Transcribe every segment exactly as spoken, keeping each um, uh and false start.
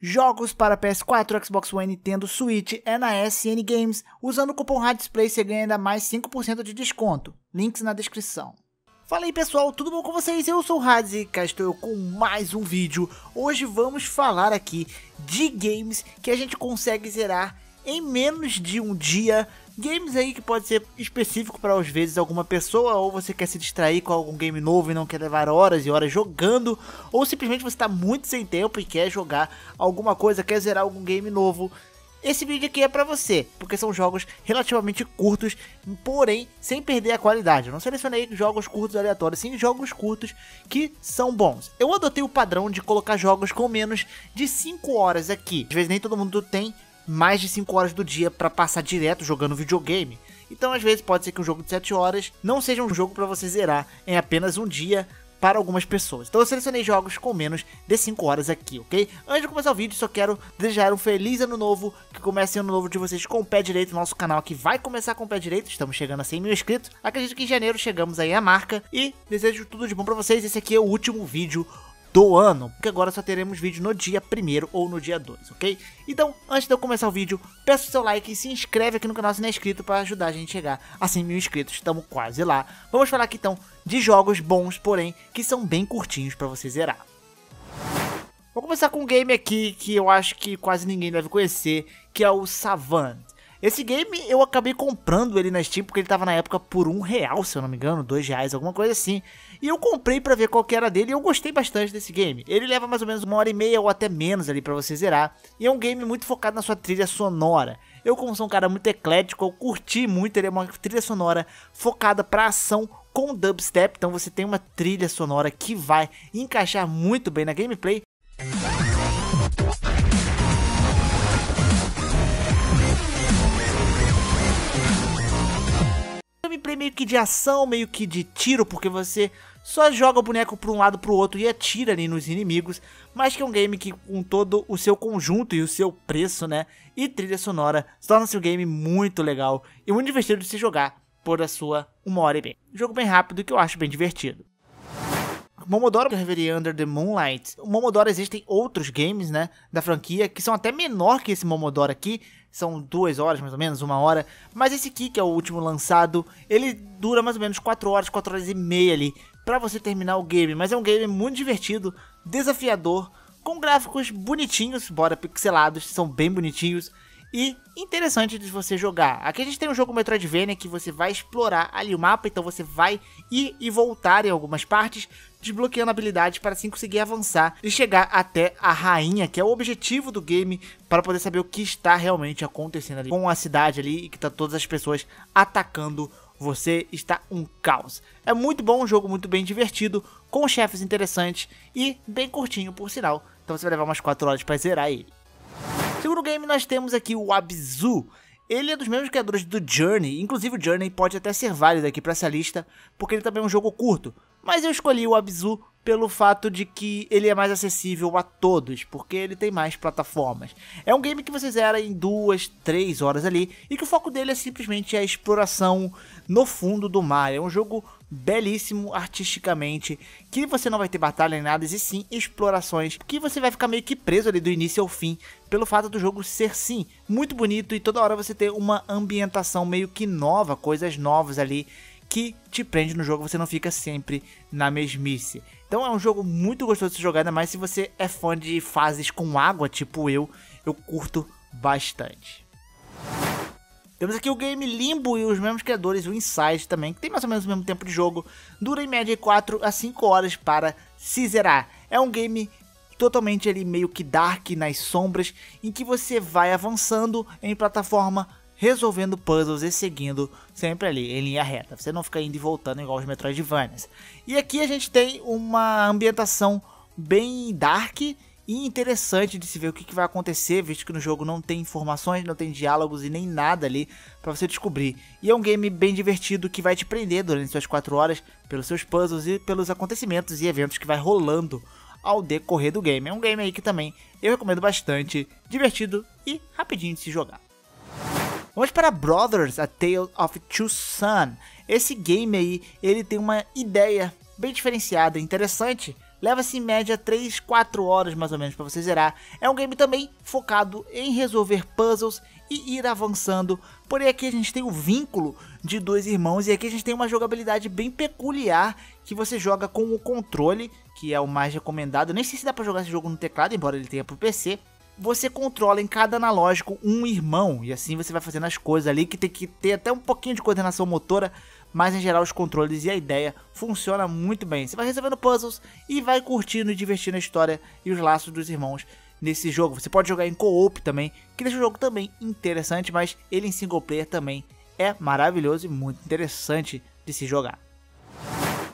Jogos para P S quatro, Xbox One, Nintendo, Switch é na S N Games. Usando o cupom HADISPLAY você ganha ainda mais cinco por cento de desconto. Links na descrição. Fala aí pessoal, tudo bom com vocês? Eu sou o Hadis e cá estou eu com mais um vídeo. Hoje vamos falar aqui de games que a gente consegue zerar em menos de um dia. Games aí que pode ser específico para às vezes alguma pessoa, ou você quer se distrair com algum game novo e não quer levar horas e horas jogando, ou simplesmente você está muito sem tempo e quer jogar alguma coisa, quer zerar algum game novo. Esse vídeo aqui é para você, porque são jogos relativamente curtos, porém sem perder a qualidade. Eu não selecionei jogos curtos aleatórios, sim jogos curtos que são bons. Eu adotei o padrão de colocar jogos com menos de cinco horas aqui. Às vezes nem todo mundo tem mais de cinco horas do dia para passar direto jogando videogame. Então às vezes pode ser que um jogo de sete horas não seja um jogo para você zerar em apenas um dia para algumas pessoas. Então eu selecionei jogos com menos de cinco horas aqui, ok? Antes de começar o vídeo, só quero desejar um feliz ano novo, que comece ano novo de vocês com o pé direito. Nosso canal aqui vai começar com o pé direito, estamos chegando a cem mil inscritos. Acredito que em janeiro chegamos aí à marca e desejo tudo de bom para vocês. Esse aqui é o último vídeo do ano, porque agora só teremos vídeo no dia primeiro ou no dia dois, ok? Então, antes de eu começar o vídeo, peço o seu like e se inscreve aqui no canal se não é inscrito para ajudar a gente a chegar a cem mil inscritos, estamos quase lá. Vamos falar aqui então de jogos bons, porém, que são bem curtinhos para você zerar. Vou começar com um game aqui que eu acho que quase ninguém deve conhecer, que é o Savant. Esse game eu acabei comprando ele na Steam porque ele tava na época por um real, se eu não me engano, dois reais, alguma coisa assim. E eu comprei pra ver qual que era dele e eu gostei bastante desse game. Ele leva mais ou menos uma hora e meia ou até menos ali pra você zerar. E é um game muito focado na sua trilha sonora. Eu, como sou um cara muito eclético, eu curti muito. Ele é uma trilha sonora focada pra ação com dubstep. Então você tem uma trilha sonora que vai encaixar muito bem na gameplay. Meio que de ação, meio que de tiro, porque você só joga o boneco para um lado para o outro e atira ali nos inimigos, mas que é um game que com todo o seu conjunto e o seu preço, né, e trilha sonora, torna-se um game muito legal e muito divertido de se jogar por a sua uma hora e meia. Um jogo bem rápido que eu acho bem divertido. Momodora: Reverie Under the Moonlight. O Momodora existem outros games, né, da franquia que são até menor que esse Momodora aqui. São duas horas, mais ou menos, uma hora. Mas esse aqui, que é o último lançado, ele dura mais ou menos quatro horas, quatro horas e meia ali, pra você terminar o game. Mas é um game muito divertido, desafiador, com gráficos bonitinhos, embora pixelados, são bem bonitinhos, e interessante de você jogar. Aqui a gente tem um jogo Metroidvania que você vai explorar ali o mapa, então você vai ir e voltar em algumas partes, desbloqueando habilidades para assim conseguir avançar e chegar até a rainha, que é o objetivo do game, para poder saber o que está realmente acontecendo ali com a cidade ali e que tá todas as pessoas atacando você, está um caos. É muito bom, um jogo muito bem divertido, com chefes interessantes e bem curtinho por sinal, então você vai levar umas quatro horas para zerar ele. Segundo game nós temos aqui o Abzu. Ele é dos mesmos criadores do Journey, inclusive o Journey pode até ser válido aqui para essa lista, porque ele também é um jogo curto, mas eu escolhi o Abzu pelo fato de que ele é mais acessível a todos, porque ele tem mais plataformas. É um game que você zera em duas, três horas ali, e que o foco dele é simplesmente a exploração no fundo do mar. É um jogo belíssimo artisticamente, que você não vai ter batalha nem nada, e sim explorações, que você vai ficar meio que preso ali do início ao fim, pelo fato do jogo ser sim muito bonito e toda hora você ter uma ambientação meio que nova, coisas novas ali que te prende no jogo, você não fica sempre na mesmice. Então é um jogo muito gostoso de se jogar, ainda mais se você é fã de fases com água, tipo eu, eu curto bastante. Temos aqui o game Limbo e os mesmos criadores, o Inside também, que tem mais ou menos o mesmo tempo de jogo. Dura em média quatro a cinco horas para se zerar. É um game totalmente ali meio que dark, nas sombras, em que você vai avançando em plataforma, resolvendo puzzles e seguindo sempre ali em linha reta. Você não fica indo e voltando igual os Metroidvanias. E aqui a gente tem uma ambientação bem dark e interessante de se ver o que vai acontecer, visto que no jogo não tem informações, não tem diálogos e nem nada ali para você descobrir. E é um game bem divertido que vai te prender durante suas quatro horas pelos seus puzzles e pelos acontecimentos e eventos que vai rolando ao decorrer do game. É um game aí que também eu recomendo bastante, divertido e rapidinho de se jogar. Vamos para Brothers: A Tale of Two Sons. Esse game aí, ele tem uma ideia bem diferenciada, interessante, leva-se em média três, quatro horas mais ou menos para você zerar. É um game também focado em resolver puzzles e ir avançando. Porém aqui a gente tem o vínculo de dois irmãos e aqui a gente tem uma jogabilidade bem peculiar, que você joga com o controle, que é o mais recomendado. Eu nem sei se dá para jogar esse jogo no teclado, embora ele tenha para o P C. Você controla em cada analógico um irmão, e assim você vai fazendo as coisas ali, que tem que ter até um pouquinho de coordenação motora, mas em geral os controles e a ideia funciona muito bem. Você vai resolvendo puzzles e vai curtindo e divertindo a história e os laços dos irmãos nesse jogo. Você pode jogar em co-op também, que deixa o jogo também interessante, mas ele em single player também é maravilhoso e muito interessante de se jogar.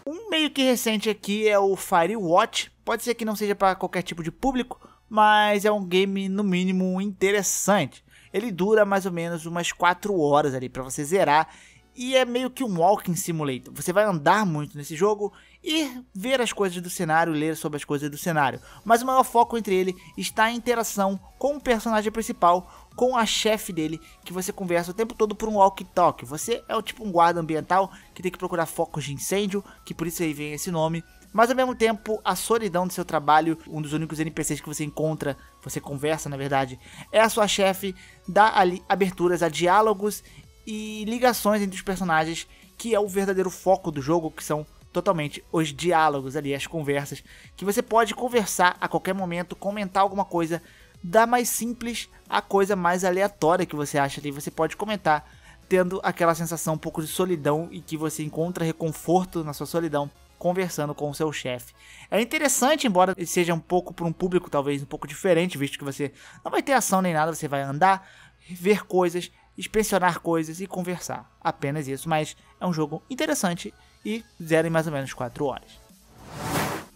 Um meio que recente aqui é o Firewatch, pode ser que não seja para qualquer tipo de público, mas é um game no mínimo interessante. Ele dura mais ou menos umas quatro horas ali para você zerar e é meio que um walking simulator. Você vai andar muito nesse jogo e ver as coisas do cenário, ler sobre as coisas do cenário. Mas o maior foco entre ele está a interação com o personagem principal, com a chefe dele, que você conversa o tempo todo por um walkie-talkie. Você é o tipo um guarda ambiental que tem que procurar focos de incêndio, que por isso aí vem esse nome. Mas ao mesmo tempo, a solidão do seu trabalho, um dos únicos N P Cs que você encontra, você conversa na verdade, é a sua chefe, dá ali aberturas a diálogos e ligações entre os personagens, que é o verdadeiro foco do jogo, que são totalmente os diálogos ali, as conversas, que você pode conversar a qualquer momento, comentar alguma coisa, da mais simples à coisa mais aleatória que você acha ali, você pode comentar, tendo aquela sensação um pouco de solidão e que você encontra reconforto na sua solidão, conversando com o seu chefe. É interessante, embora seja um pouco para um público talvez um pouco diferente, visto que você não vai ter ação nem nada, você vai andar, ver coisas, inspecionar coisas e conversar. Apenas isso, mas é um jogo interessante e zero em mais ou menos quatro horas.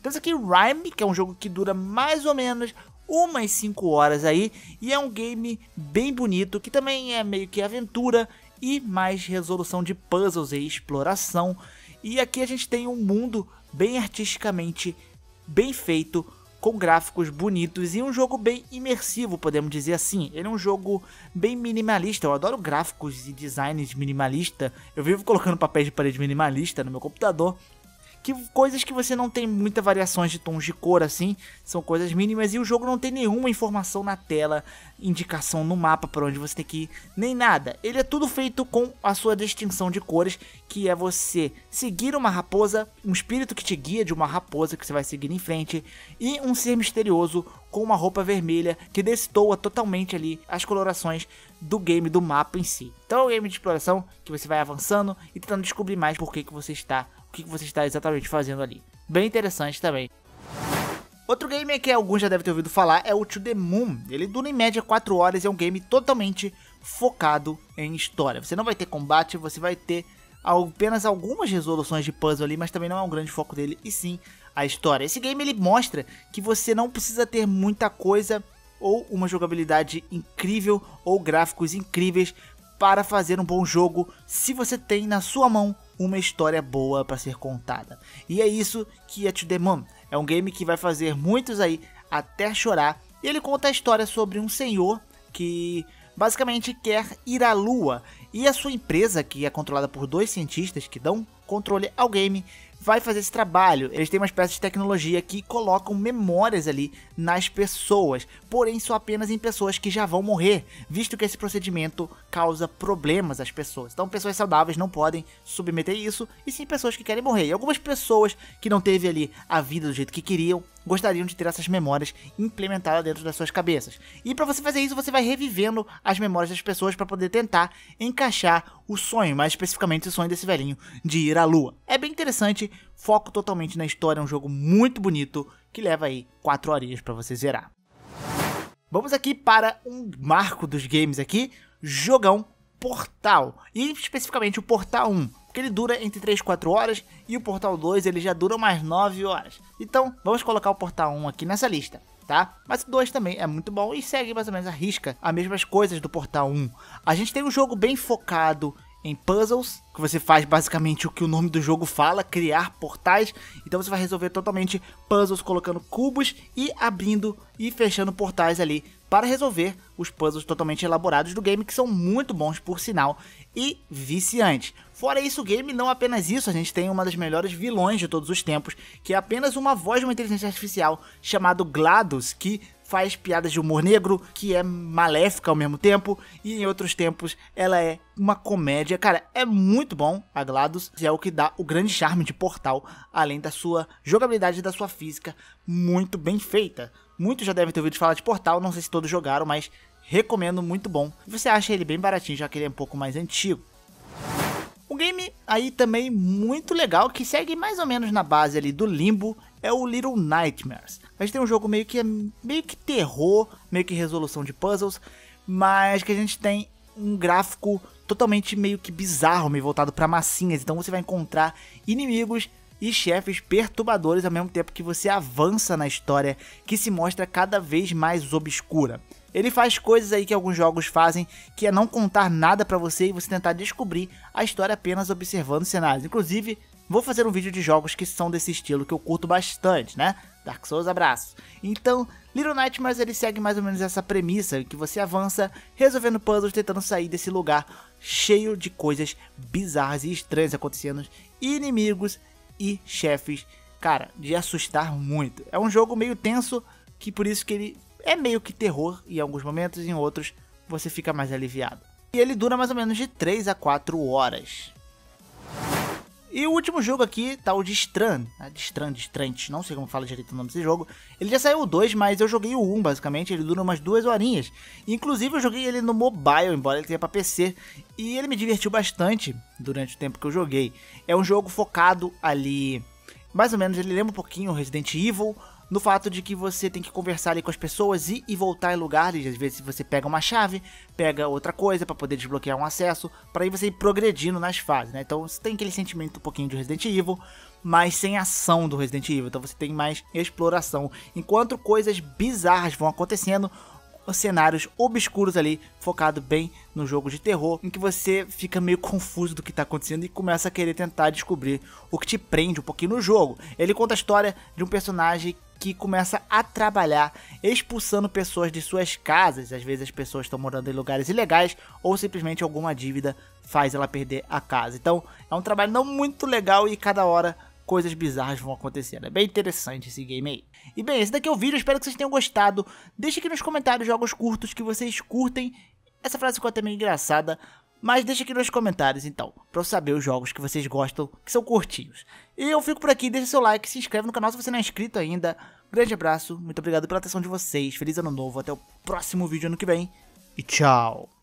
Temos aqui Rhyme, que é um jogo que dura mais ou menos umas cinco horas aí, e é um game bem bonito, que também é meio que aventura e mais resolução de puzzles e exploração. E aqui a gente tem um mundo bem artisticamente bem feito, com gráficos bonitos e um jogo bem imersivo, podemos dizer assim. Ele é um jogo bem minimalista, eu adoro gráficos e designs minimalista. Eu vivo colocando papéis de parede minimalista no meu computador. Que coisas que você não tem muitas variações de tons de cor assim, são coisas mínimas e o jogo não tem nenhuma informação na tela, indicação no mapa para onde você tem que ir, nem nada. Ele é tudo feito com a sua distinção de cores, que é você seguir uma raposa, um espírito que te guia de uma raposa que você vai seguir em frente, e um ser misterioso com uma roupa vermelha que destoa totalmente ali as colorações do game, do mapa em si. Então é um game de exploração que você vai avançando e tentando descobrir mais por que, que você está o que você está exatamente fazendo ali. Bem interessante também. Outro game que alguns já devem ter ouvido falar é o To the Moon. Ele dura em média quatro horas e é um game totalmente focado em história. Você não vai ter combate, você vai ter apenas algumas resoluções de puzzle ali, mas também não é um grande foco dele, e sim a história. Esse game ele mostra que você não precisa ter muita coisa ou uma jogabilidade incrível ou gráficos incríveis para fazer um bom jogo, se você tem na sua mão uma história boa para ser contada. E é isso que é To the Moon. É um game que vai fazer muitos aí até chorar. E ele conta a história sobre um senhor que basicamente quer ir à lua. E a sua empresa, que é controlada por dois cientistas que dão controle ao game, vai fazer esse trabalho. Eles têm uma espécie de tecnologia que colocam memórias ali nas pessoas, porém só apenas em pessoas que já vão morrer, visto que esse procedimento causa problemas às pessoas. Então pessoas saudáveis não podem submeter isso, e sim pessoas que querem morrer. E algumas pessoas que não teve ali a vida do jeito que queriam, gostariam de ter essas memórias implementadas dentro das suas cabeças. E para você fazer isso, você vai revivendo as memórias das pessoas para poder tentar encaixar o sonho, mais especificamente o sonho desse velhinho de ir à lua. É bem interessante, foco totalmente na história, é um jogo muito bonito que leva aí quatro horinhas para você zerar. Vamos aqui para um marco dos games aqui, jogão Portal, e especificamente o Portal um. Porque ele dura entre três e quatro horas e o Portal dois ele já dura mais nove horas. Então vamos colocar o Portal um aqui nessa lista, tá? Mas o dois também é muito bom e segue mais ou menos a risca, as mesmas coisas do Portal um. A gente tem um jogo bem focado em puzzles, que você faz basicamente o que o nome do jogo fala, criar portais. Então você vai resolver totalmente puzzles colocando cubos e abrindo e fechando portais ali para resolver os puzzles totalmente elaborados do game, que são muito bons por sinal e viciantes. Fora isso, o game não apenas isso, a gente tem uma das melhores vilões de todos os tempos, que é apenas uma voz de uma inteligência artificial chamado GLaDOS, que faz piadas de humor negro, que é maléfica ao mesmo tempo, e em outros tempos ela é uma comédia. Cara, é muito bom a GLaDOS, é o que dá o grande charme de Portal, além da sua jogabilidade e da sua física muito bem feita. Muitos já devem ter ouvido falar de Portal, não sei se todos jogaram, mas recomendo, muito bom. Você acha ele bem baratinho, já que ele é um pouco mais antigo. Um game aí também muito legal, que segue mais ou menos na base ali do Limbo, é o Little Nightmares. A gente tem um jogo meio que, meio que terror, meio que resolução de puzzles, mas que a gente tem um gráfico totalmente meio que bizarro, meio voltado para massinhas. Então você vai encontrar inimigos e chefes perturbadores ao mesmo tempo que você avança na história, que se mostra cada vez mais obscura. Ele faz coisas aí que alguns jogos fazem, que é não contar nada pra você e você tentar descobrir a história apenas observando cenários. Inclusive, vou fazer um vídeo de jogos que são desse estilo, que eu curto bastante, né? Dark Souls, abraço. Então, Little Nightmares, ele segue mais ou menos essa premissa, que você avança resolvendo puzzles, tentando sair desse lugar cheio de coisas bizarras e estranhas acontecendo, inimigos e chefes, cara, de assustar muito. É um jogo meio tenso, que por isso que ele é meio que terror em alguns momentos, em outros você fica mais aliviado. E ele dura mais ou menos de três a quatro horas. E o último jogo aqui tá o Distraint, né? Distraint, Distraint, não sei como fala direito o nome desse jogo. Ele já saiu o dois, mas eu joguei o um basicamente, ele dura umas duas horinhas. Inclusive eu joguei ele no mobile, embora ele tenha pra P C, e ele me divertiu bastante durante o tempo que eu joguei. É um jogo focado ali, mais ou menos ele lembra um pouquinho o Resident Evil, no fato de que você tem que conversar ali com as pessoas e, e voltar em lugares. Às vezes você pega uma chave, pega outra coisa para poder desbloquear um acesso, para aí você ir progredindo nas fases, né? Então você tem aquele sentimento um pouquinho de Resident Evil, mas sem ação do Resident Evil, então você tem mais exploração. Enquanto coisas bizarras vão acontecendo, cenários obscuros ali, focado bem no jogo de terror, em que você fica meio confuso do que está acontecendo e começa a querer tentar descobrir o que te prende um pouquinho no jogo. Ele conta a história de um personagem que começa a trabalhar expulsando pessoas de suas casas. Às vezes as pessoas estão morando em lugares ilegais ou simplesmente alguma dívida faz ela perder a casa. Então é um trabalho não muito legal e cada hora coisas bizarras vão acontecendo. É bem interessante esse game aí. E bem, esse daqui é o vídeo, espero que vocês tenham gostado. Deixe aqui nos comentários jogos curtos que vocês curtem. Essa frase ficou até meio engraçada, mas deixa aqui nos comentários então, pra eu saber os jogos que vocês gostam, que são curtinhos. E eu fico por aqui, deixa seu like, se inscreve no canal se você não é inscrito ainda. Grande abraço, muito obrigado pela atenção de vocês, feliz ano novo, até o próximo vídeo ano que vem e tchau!